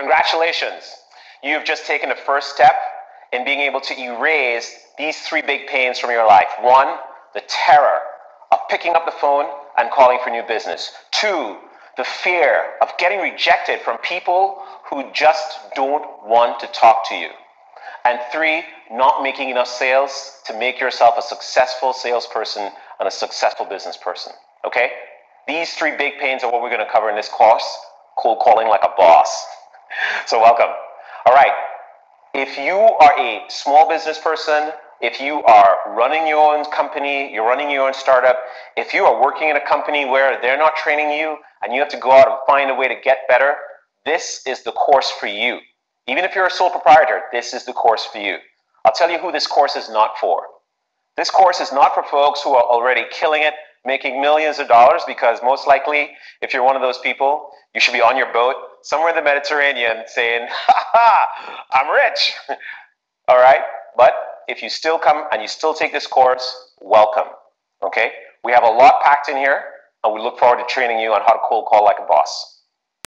Congratulations. You've just taken the first step in being able to erase these three big pains from your life. One, the terror of picking up the phone and calling for new business. Two, the fear of getting rejected from people who just don't want to talk to you. And three, not making enough sales to make yourself a successful salesperson and a successful business person. Okay? These three big pains are what we're going to cover in this course, cold calling like a boss. So welcome. All right. If you are a small business person, if you are running your own company, you're running your own startup, if you are working in a company where they're not training you and you have to go out and find a way to get better, this is the course for you. Even if you're a sole proprietor, this is the course for you. I'll tell you who this course is not for. This course is not for folks who are already killing it, making millions of dollars, because most likely, if you're one of those people, you should be on your boat somewhere in the Mediterranean saying, ha ha, I'm rich. All right? But if you still come and you still take this course, welcome. Okay? We have a lot packed in here, and we look forward to training you on how to cold call like a boss.